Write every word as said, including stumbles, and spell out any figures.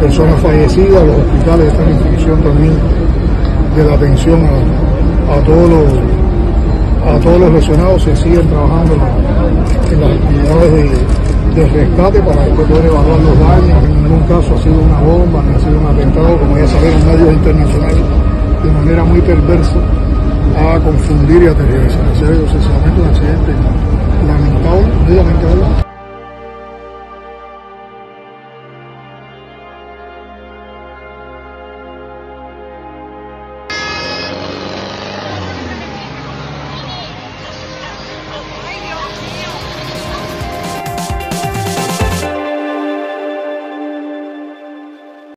personas fallecidas, los hospitales están en función también de la atención a, a todos los a todos los lesionados. Se siguen trabajando en las actividades de, de rescate para después poder evaluar los daños. En ningún caso ha sido una bomba, ni ha sido un atentado, como ya sabemos, medios internacionales de manera muy perversa a confundir y a terrorizar. Se ha sido un accidente lamentable, muy lamentable.